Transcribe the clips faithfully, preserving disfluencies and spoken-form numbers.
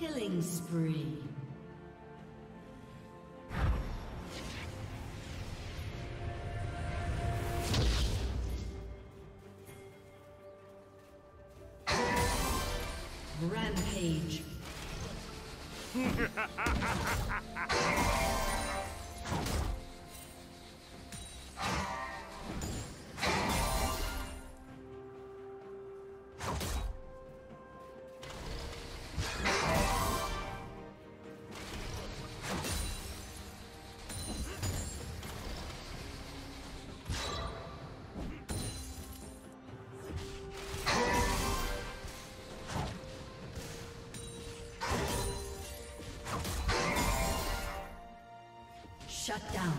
Killing spree. Rampage. Shut down.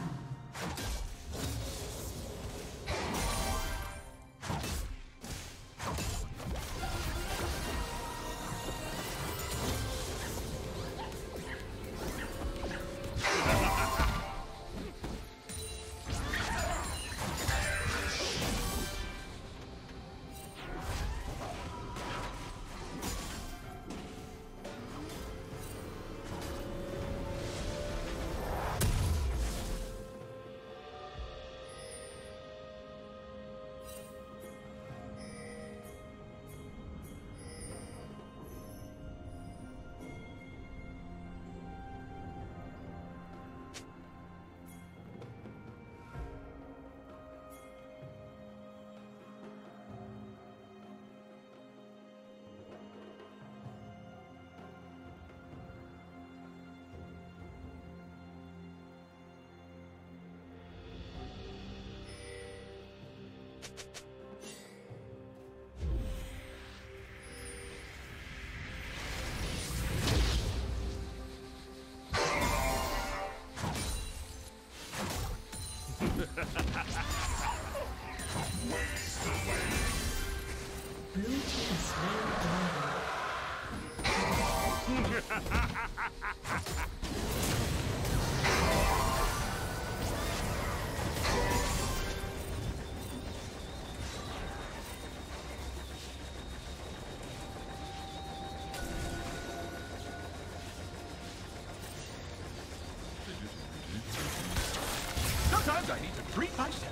Sometimes I need to treat myself.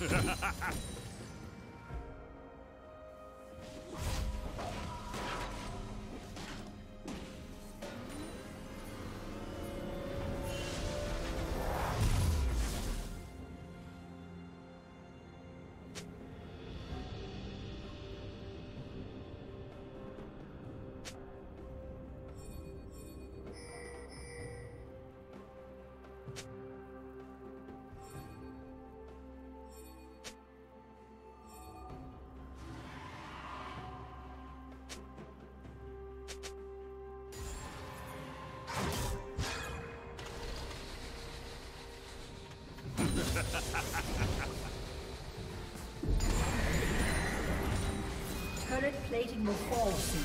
Ha ha ha ha! Turret plating will fall soon.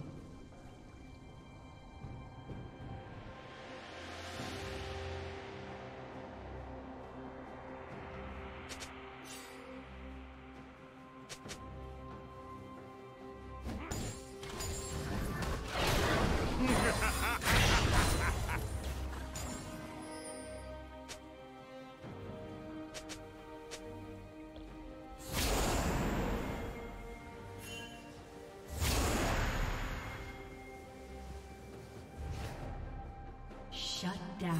Shut down.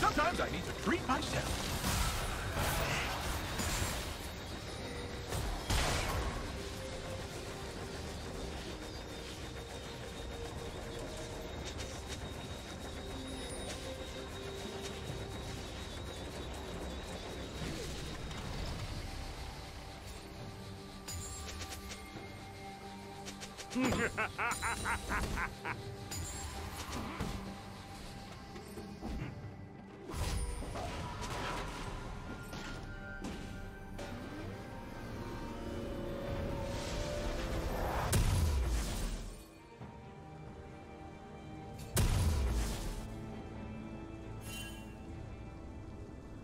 Sometimes I need to treat myself.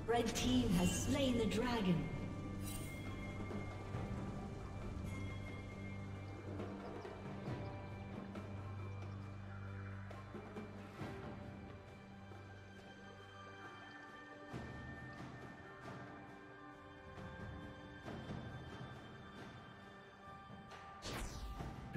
Red team has slain the dragon.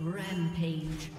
Rampage.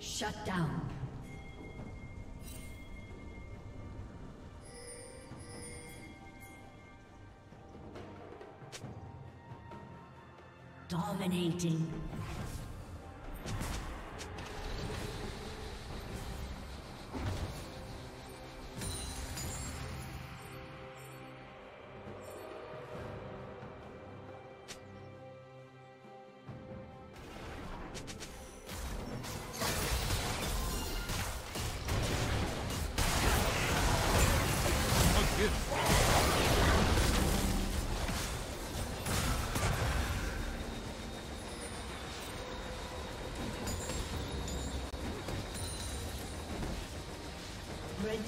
Shut down. Dominating.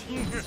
Tears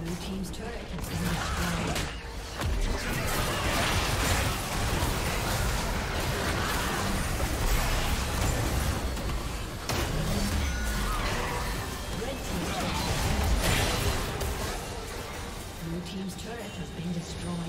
Blue team's turret has been destroyed. Red team's turret has been destroyed.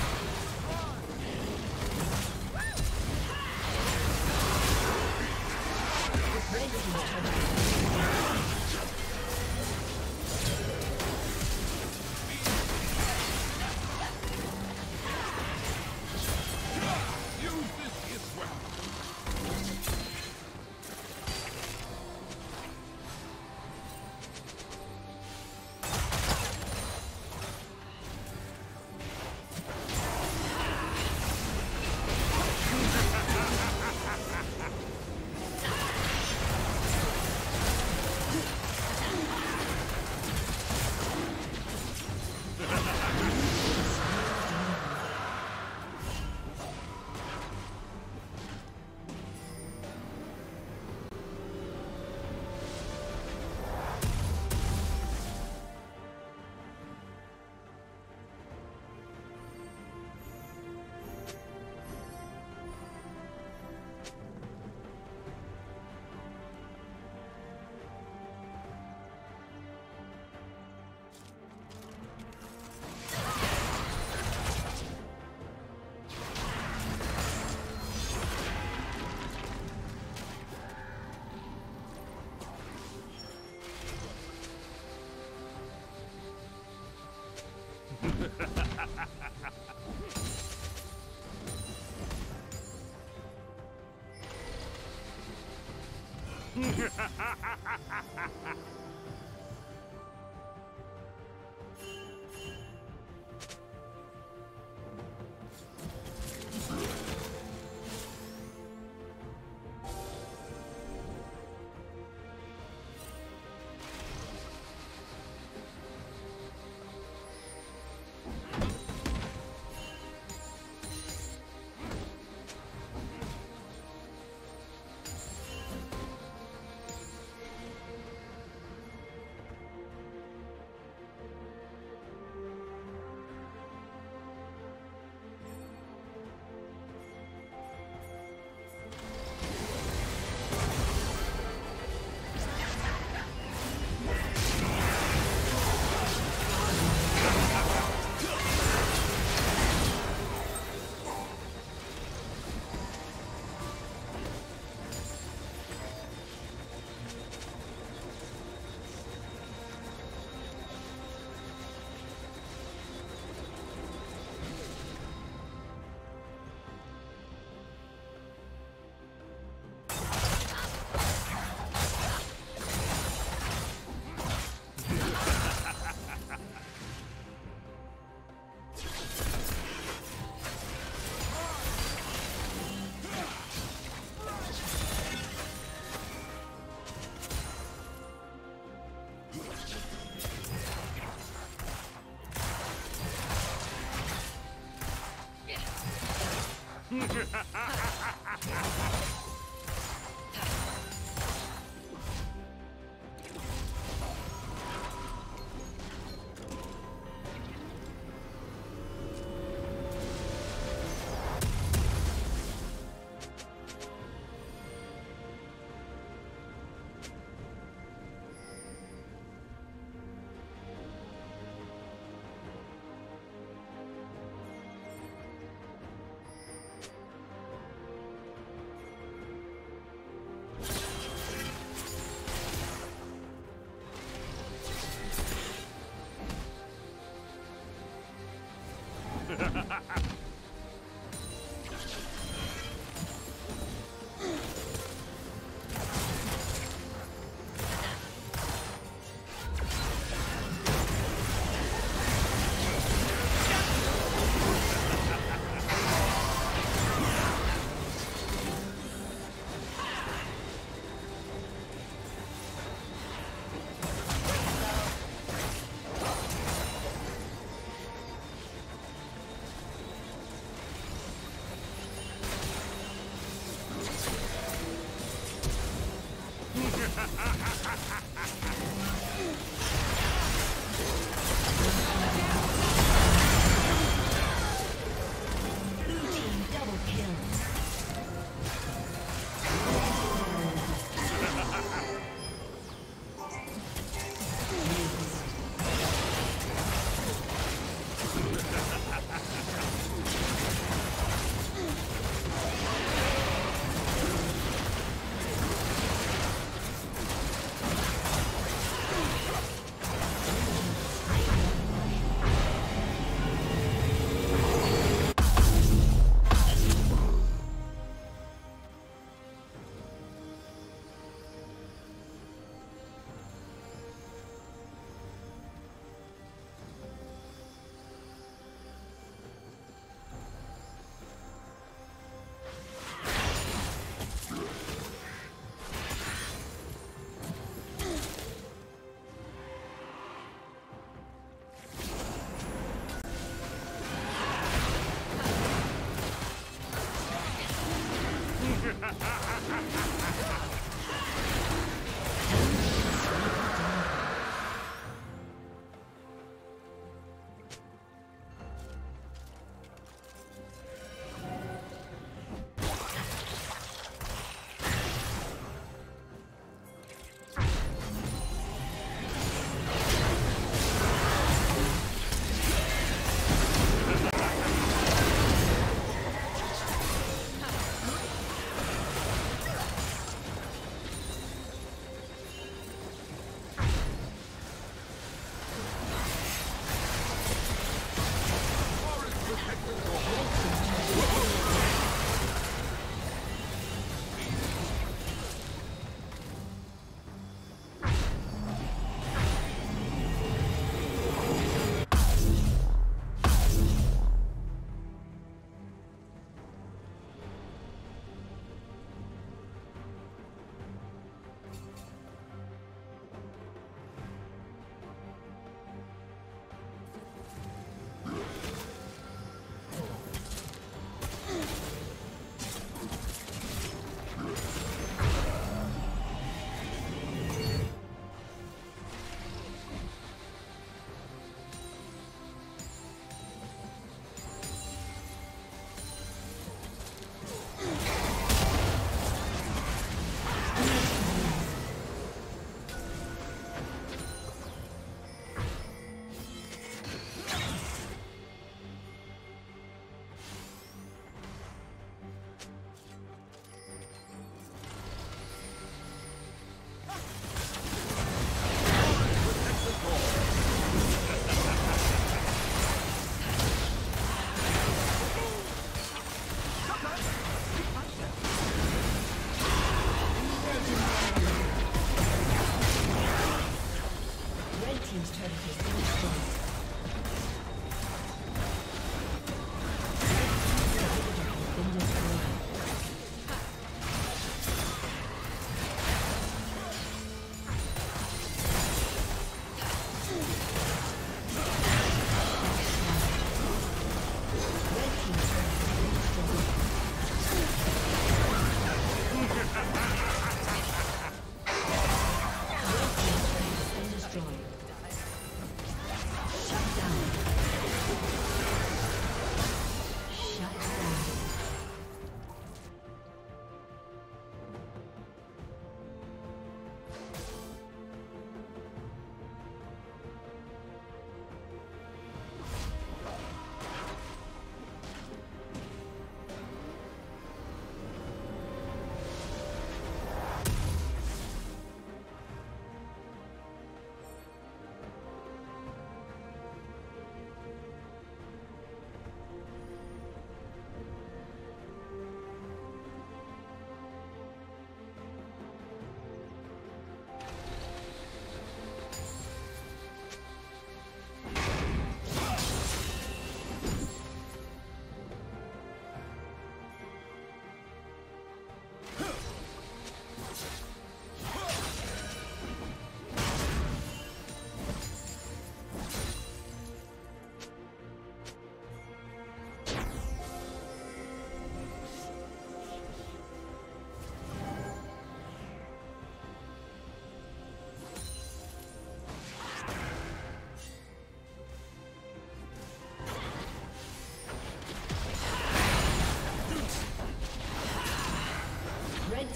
Ha ha ha ha ha ha!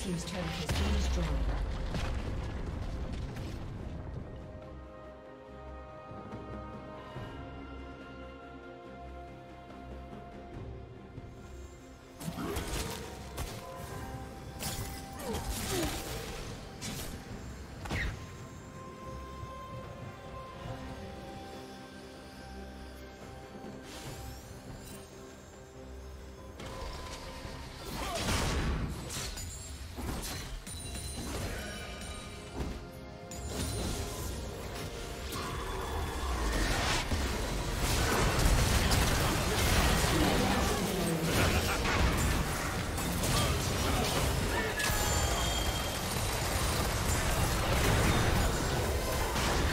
Team's turret has been destroyed.